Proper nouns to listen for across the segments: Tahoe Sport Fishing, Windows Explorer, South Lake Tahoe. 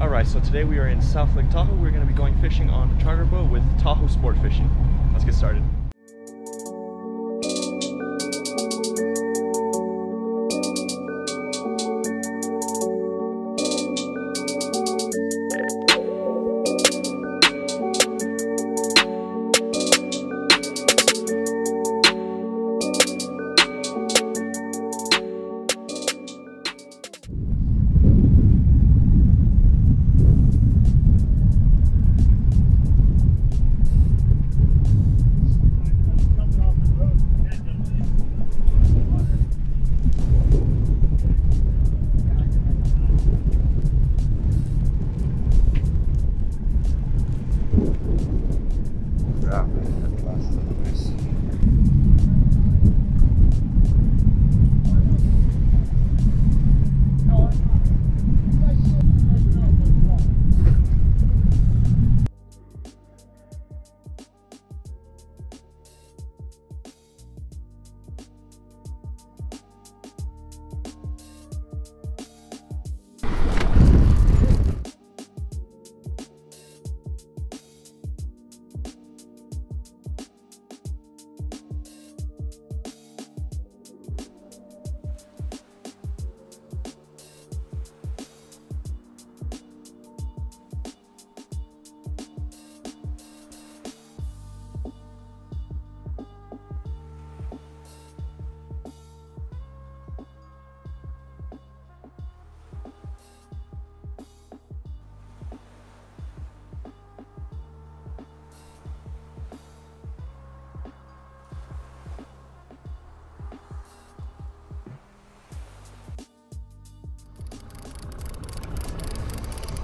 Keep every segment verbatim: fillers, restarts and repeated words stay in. Alright, so today we are in South Lake Tahoe. We're going to be going fishing on a charter boat with Tahoe Sport Fishing. Let's get started.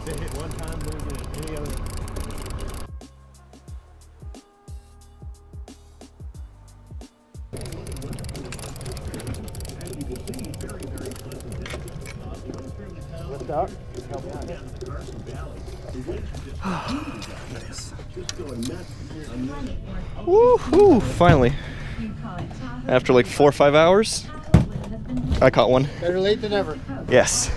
They hit one time, they don't get any other. As you can see, very, very pleasant distance. What's up? Woohoo! Finally. After like four or five hours, I caught one. Better late than ever. Yes.